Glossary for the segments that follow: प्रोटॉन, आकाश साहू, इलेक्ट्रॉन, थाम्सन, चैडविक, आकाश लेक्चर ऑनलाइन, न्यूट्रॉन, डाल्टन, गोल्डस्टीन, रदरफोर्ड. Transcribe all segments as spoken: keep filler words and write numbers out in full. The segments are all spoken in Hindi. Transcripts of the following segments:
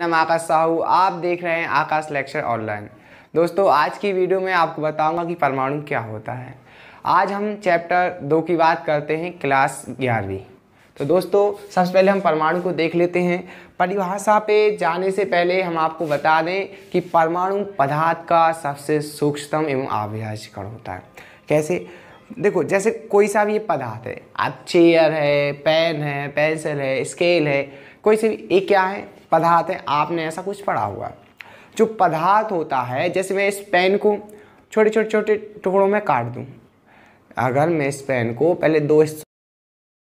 नाम आकाश साहू, आप देख रहे हैं आकाश लेक्चर ऑनलाइन। दोस्तों, आज की वीडियो में आपको बताऊंगा कि परमाणु क्या होता है। आज हम चैप्टर दो की बात करते हैं, क्लास ग्यारहवीं। तो दोस्तों, सबसे पहले हम परमाणु को देख लेते हैं। परिभाषा पे जाने से पहले हम आपको बता दें कि परमाणु पदार्थ का सबसे सूक्ष्मतम एवं अविभाज्य कण होता है। कैसे? देखो, जैसे कोई सा भी ये पदार्थ है, आप चेयर है, पेन है, पेंसिल है, स्केल है, कोई से भी एक क्या है, पदार्थ है। आपने ऐसा कुछ पढ़ा हुआ। जो पदार्थ होता है, जैसे मैं इस पेन को छोटे छोटे छोटे टुकड़ों में काट दूं, अगर मैं इस पेन को पहले दो हिस्सों,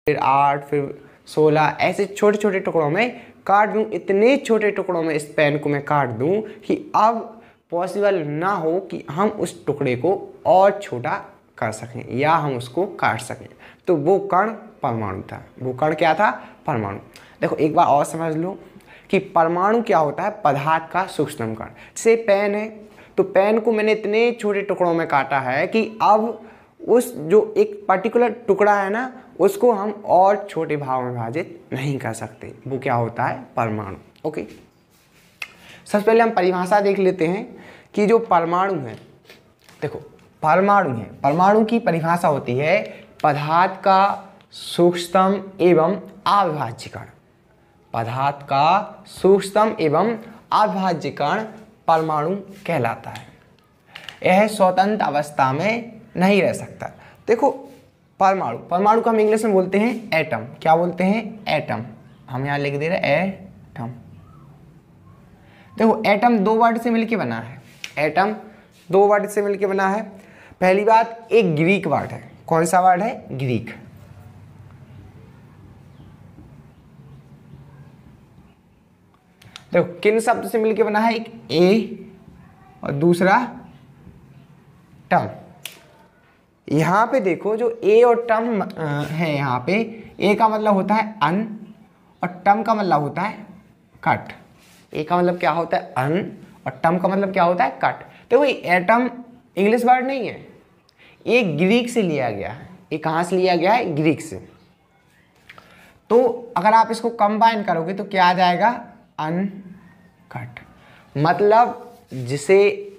फिर आठ, फिर सोलह, ऐसे छोटे छोटे टुकड़ों में काट दूं, इतने छोटे टुकड़ों में इस पेन को मैं काट दूं कि अब पॉसिबल ना हो कि हम उस टुकड़े को और छोटा कर सकें या हम उसको काट सकें। तो वो कण परमाणु था। वो कण क्या था? परमाणु। देखो, एक बार और समझ लो कि परमाणु क्या होता है, पदार्थ का सूक्ष्मतम कण। जैसे पेन है, तो पेन को मैंने इतने छोटे टुकड़ों में काटा है कि अब उस जो एक पर्टिकुलर टुकड़ा है ना, उसको हम और छोटे भाग में विभाजित नहीं कर सकते। वो क्या होता है? परमाणु। ओके, सबसे पहले हम परिभाषा देख लेते हैं कि जो परमाणु है, देखो परमाणु है, परमाणु की परिभाषा होती है पदार्थ का सूक्ष्मतम एवं अविभाज्य कण। पदार्थ का सूक्ष्मतम एवं अविभाज्य कण परमाणु कहलाता है। यह स्वतंत्र अवस्था में नहीं रह सकता। देखो, परमाणु परमाणु को हम इंग्लिश में बोलते हैं एटम। क्या बोलते हैं? एटम। हम यहाँ लिख दे रहे हैं एटम। देखो, एटम दो वर्ड से मिलके बना है। एटम दो वर्ड से मिलके बना है। पहली बात, एक ग्रीक वर्ड है। कौन सा वर्ड है? ग्रीक। देखो, किन शब्द से मिलके बना है? एक ए और दूसरा टम। यहां पे देखो, जो ए और टम है, यहां पे ए का मतलब होता है अन और टम का मतलब होता है कट। ए का मतलब क्या होता है? अन, और टम का मतलब क्या होता है? कट। तो ये एटम इंग्लिश वर्ड नहीं है, ये ग्रीक से लिया गया है। ये कहाँ से लिया गया है? ग्रीक से। तो अगर आप इसको कंबाइन करोगे तो क्या आ जाएगा? अनकट। मतलब जिसे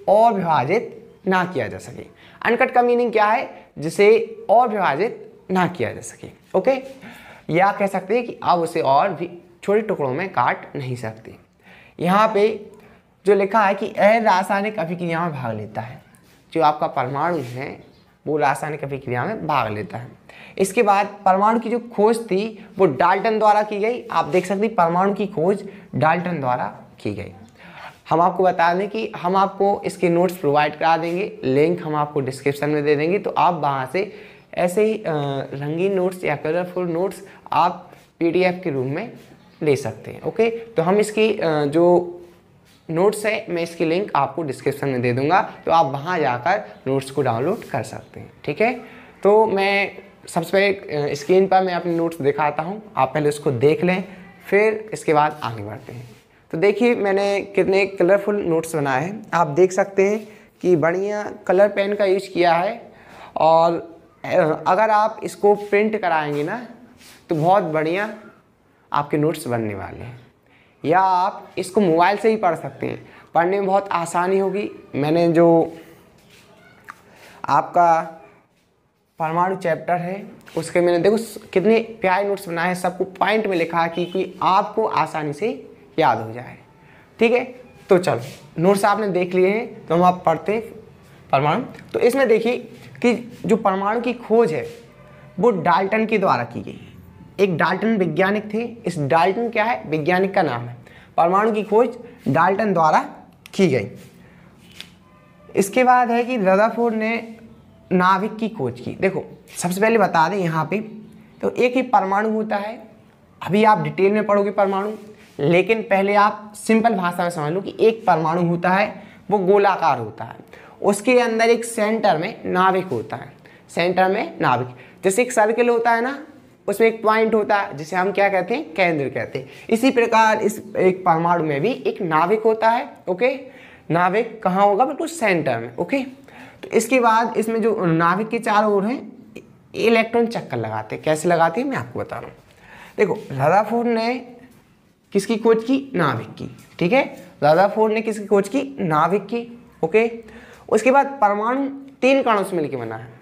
और विभाजित ना किया जा सके। अनकट का मीनिंग क्या है? जिसे और विभाजित ना किया जा सके। ओके, या कह सकते हैं कि आप उसे और भी छोटे टुकड़ों में काट नहीं सकते। यहाँ पे जो लिखा है कि यह रासायनिक अभिक्रिया में भाग लेता है। जो आपका परमाणु है वो रासायनिक अभिक्रिया में भाग लेता है। इसके बाद परमाणु की जो खोज थी वो डाल्टन द्वारा की गई। आप देख सकते हैं, परमाणु की खोज डाल्टन द्वारा की गई। हम आपको बता दें कि हम आपको इसके नोट्स प्रोवाइड करा देंगे, लिंक हम आपको डिस्क्रिप्शन में दे देंगे। तो आप वहाँ से ऐसे ही रंगीन नोट्स या कलरफुल नोट्स आप पी डी एफ के रूप में ले सकते हैं। ओके, तो हम इसकी जो नोट्स है, मैं इसकी लिंक आपको डिस्क्रिप्शन में दे दूंगा, तो आप वहां जाकर नोट्स को डाउनलोड कर सकते हैं। ठीक है, तो मैं सबसे पहले स्क्रीन पर मैं अपने नोट्स दिखाता हूं, आप पहले उसको देख लें, फिर इसके बाद आगे बढ़ते हैं। तो देखिए, मैंने कितने कलरफुल नोट्स बनाए हैं। आप देख सकते हैं कि बढ़िया कलर पेन का यूज किया है। और अगर आप इसको प्रिंट कराएंगे ना, तो बहुत बढ़िया आपके नोट्स बनने वाले हैं। या आप इसको मोबाइल से ही पढ़ सकते हैं, पढ़ने में बहुत आसानी होगी। मैंने जो आपका परमाणु चैप्टर है उसके मैंने देखो कितने प्यारे नोट्स बनाए हैं, सबको पॉइंट में लिखा है कि, कि आपको आसानी से याद हो जाए। ठीक है, तो चलो नोट्स आपने देख लिए हैं, तो हम आप पढ़ते हैं परमाणु। तो इसमें देखिए कि जो परमाणु की खोज है वो डाल्टन के द्वारा की गई है। एक डाल्टन वैज्ञानिक थे। इस डाल्टन क्या है? वैज्ञानिक का नाम है। परमाणु की खोज डाल्टन द्वारा की गई। इसके बाद है कि रदरफोर्ड ने नाभिक की खोज की। देखो, सबसे पहले बता दें यहाँ पे तो एक ही परमाणु होता है। अभी आप डिटेल में पढ़ोगे परमाणु, लेकिन पहले आप सिंपल भाषा में समझ लो कि एक परमाणु होता है, वो गोलाकार होता है, उसके अंदर एक सेंटर में नाभिक होता है। सेंटर में नाभिक, जैसे एक सर्किल होता है ना, उसमें एक पॉइंट होता है, जिसे हम क्या कहते हैं? केंद्र कहते हैं। इसी प्रकार इस एक परमाणु में भी एक नाभिक होता है। ओके, नाभिक कहाँ होगा? बिल्कुल सेंटर में। ओके, तो इसके बाद इसमें जो नाभिक के चारों ओर हैं इलेक्ट्रॉन चक्कर लगाते हैं। कैसे लगाते हैं, मैं आपको बता रहा हूँ। देखो, रदरफोर्ड ने किसकी खोज की? नाभिक की। ठीक है। रदरफोर्ड ने किसकी खोज की? नाभिक की। ओके, उसके बाद परमाणु तीन कणों से मिलकर बना है।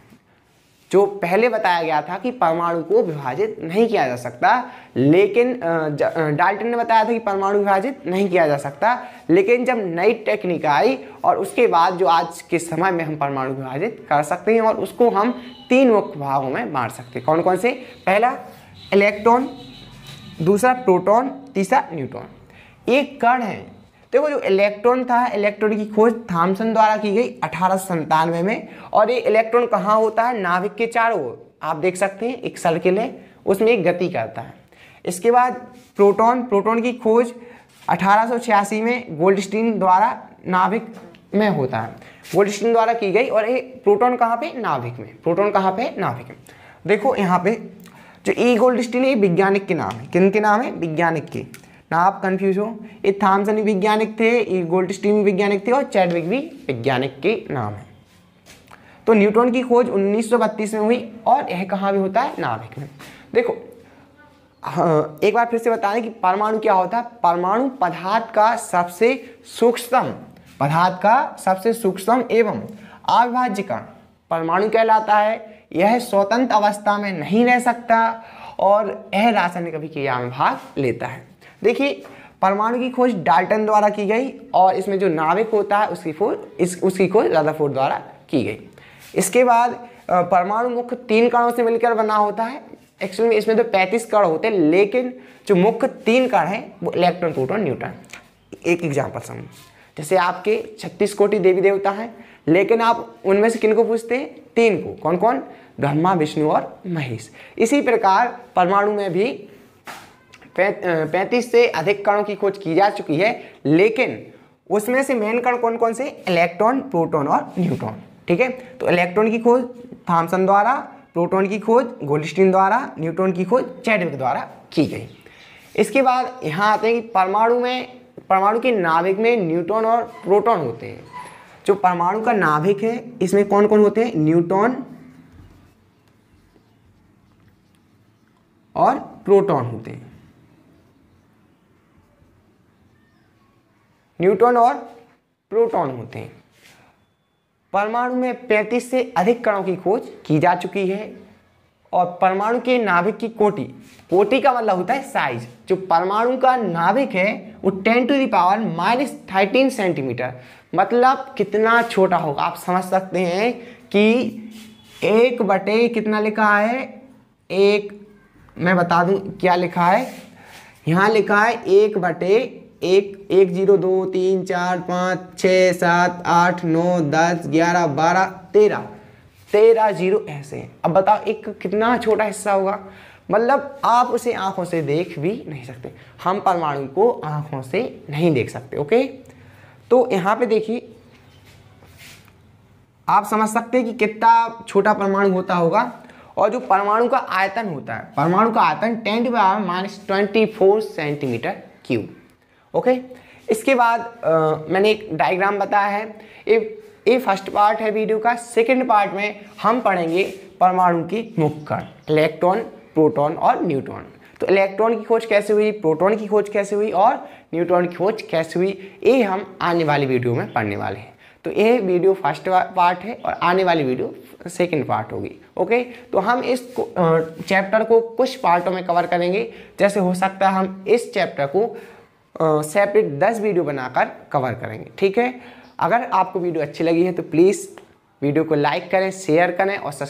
जो पहले बताया गया था कि परमाणु को विभाजित नहीं किया जा सकता, लेकिन डाल्टन ने बताया था कि परमाणु विभाजित नहीं किया जा सकता, लेकिन जब नई टेक्निक आई और उसके बाद जो आज के समय में हम परमाणु विभाजित कर सकते हैं और उसको हम तीन मुख्य भागों में बांट सकते हैं। कौन कौन से? पहला इलेक्ट्रॉन, दूसरा प्रोटॉन, तीसरा न्यूट्रॉन। एक कण है। देखो, जो इलेक्ट्रॉन था, इलेक्ट्रॉन की खोज थाम्सन द्वारा की गई अठारह सौ संतानवे में। और ये इलेक्ट्रॉन कहाँ होता है? नाभिक के चारों ओर। आप देख सकते हैं एक सर्किल है, उसमें एक गति करता है। इसके बाद प्रोटॉन, प्रोटॉन की खोज अठारह सौ छियासी में गोल्डस्टीन द्वारा नाभिक में होता है, गोल्डस्टीन द्वारा की गई। और ये प्रोटॉन कहाँ पे? नाभिक में। प्रोटॉन कहाँ पे? नाभिक में। देखो यहाँ पे जो ई गोल्डस्टीन है, ये वैज्ञानिक के नाम है। किन के नाम है? वैज्ञानिक के। ना आप कंफ्यूज हो, ये थाम्सन भी वैज्ञानिक थे, ये गोल्डस्टीन भी वैज्ञानिक थे और चैडविक भी वैज्ञानिक के नाम है। तो न्यूट्रॉन की खोज उन्नीस सौ बत्तीस में हुई और यह कहाँ भी होता है? नाभिक में। देखो एक बार फिर से बता दें कि परमाणु क्या होता है। परमाणु पदार्थ का सबसे सूक्ष्मतम पदार्थ का सबसे सूक्ष्मतम एवं अविभाज्य कण परमाणु कहलाता है। यह स्वतंत्र अवस्था में नहीं रह सकता और यह रासायनिक अभिक्रिया में भाग लेता है। देखिए, परमाणु की खोज डाल्टन द्वारा की गई और इसमें जो नाभिक होता है उसकी खोज इस उसकी खोज रदरफोर्ड द्वारा की गई। इसके बाद परमाणु मुख्य तीन कणों से मिलकर बना होता है। एक्चुअली इसमें तो पैंतीस कण होते हैं, लेकिन जो मुख्य तीन कण हैं वो इलेक्ट्रॉन, प्रोटॉन, न्यूट्रॉन। एक एग्जाम्पल समझ, जैसे आपके छत्तीस कोटि देवी देवता हैं, लेकिन आप उनमें से किन को पूछते हैं? तीन को। कौन कौन? ब्रह्मा, विष्णु और महेश। इसी प्रकार परमाणु में भी पैंतीस से अधिक कणों की खोज की जा चुकी है, लेकिन उसमें से मेन कण कौन कौन से? इलेक्ट्रॉन, प्रोटॉन और न्यूट्रॉन। ठीक है, तो इलेक्ट्रॉन की खोज थाम्सन द्वारा, प्रोटॉन की खोज गोल्डस्टीन द्वारा, न्यूट्रॉन की खोज चैडविक द्वारा की गई। इसके बाद यहाँ आते हैं कि परमाणु में परमाणु के नाभिक में न्यूट्रॉन और प्रोटॉन होते हैं। जो परमाणु का नाभिक है इसमें कौन कौन होते हैं? न्यूट्रॉन और प्रोटॉन होते हैं। न्यूट्रॉन और प्रोटॉन होते हैं। परमाणु में पैंतीस से अधिक कणों की खोज की जा चुकी है और परमाणु के नाभिक की कोटि, कोटि का मतलब होता है साइज। जो परमाणु का नाभिक है वो ten to the power minus thirteen centimetre, मतलब कितना छोटा होगा। आप समझ सकते हैं कि एक बटे कितना लिखा है, एक मैं बता दूं क्या लिखा है, यहाँ लिखा है एक बटे एक एक जीरो दो तीन चार पाँच छः सात आठ नौ दस ग्यारह बारह तेरह तेरह जीरो ऐसे। अब बताओ एक कितना छोटा हिस्सा होगा, मतलब आप उसे आँखों से देख भी नहीं सकते। हम परमाणु को आँखों से नहीं देख सकते। ओके, तो यहाँ पे देखिए आप समझ सकते हैं कि कितना छोटा परमाणु होता होगा। और जो परमाणु का आयतन होता है, परमाणु का आयतन ten to the power minus twenty four centimetre cube. Okay okay? इसके बाद आ, मैंने एक डायग्राम बताया है। ये ये फर्स्ट पार्ट है वीडियो का। सेकंड पार्ट में हम पढ़ेंगे परमाणु की मुख्य कण, इलेक्ट्रॉन, प्रोटॉन और न्यूट्रॉन। तो इलेक्ट्रॉन की खोज कैसे हुई, प्रोटॉन की खोज कैसे हुई और न्यूट्रॉन की खोज कैसे हुई, ये हम आने वाली वीडियो में पढ़ने वाले हैं। तो ये वीडियो फर्स्ट पार्ट है और आने वाली वीडियो सेकंड पार्ट होगी। ओके, तो हम इस चैप्टर को कुछ पार्टों में कवर करेंगे। जैसे हो सकता है हम इस चैप्टर को सेपरेट दस वीडियो बनाकर कवर करेंगे। ठीक है, अगर आपको वीडियो अच्छी लगी है तो प्लीज़ वीडियो को लाइक करें, शेयर करें और सब्सक्राइब